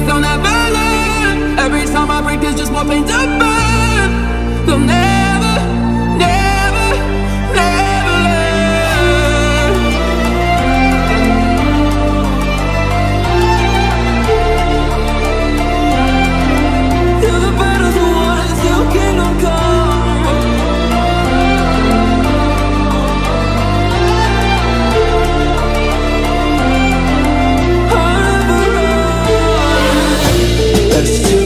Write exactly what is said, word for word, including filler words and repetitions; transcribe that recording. next on that violin. Every time I break, there's just more pain to burn. They'll never, never, never learn. Till the battles are won, till kingdom come. Let's do